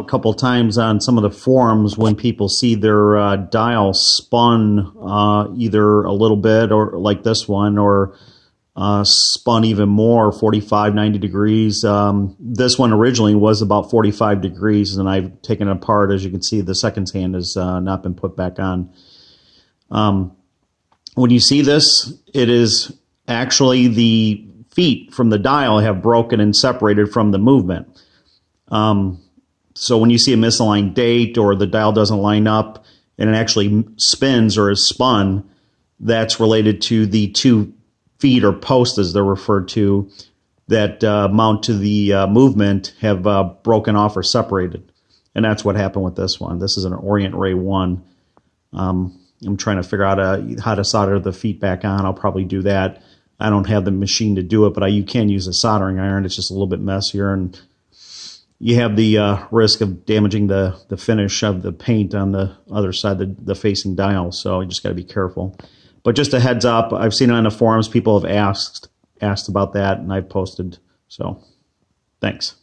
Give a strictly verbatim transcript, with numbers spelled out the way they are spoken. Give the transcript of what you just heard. a couple times on some of the forums when people see their uh, dial spun uh, either a little bit, or like this one, or uh, spun even more, forty-five, ninety degrees. Um, this one originally was about forty-five degrees, and I've taken it apart. As you can see, the seconds hand has uh, not been put back on. Um, when you see this, it is actually the feet from the dial have broken and separated from the movement. Um, so when you see a misaligned date or the dial doesn't line up and it actually spins or is spun, that's related to the two feet or posts, as they're referred to, that uh, mount to the uh, movement have uh, broken off or separated. And that's what happened with this one. This is an Orient Ray one. Um, I'm trying to figure out uh, how to solder the feet back on. I'll probably do that. I don't have the machine to do it, but I, you can use a soldering iron. It's just a little bit messier, and you have the uh, risk of damaging the, the finish of the paint on the other side, the, the facing dial, so you just got to be careful. But just a heads up, I've seen it on the forums. People have asked, asked about that, and I've posted. So thanks.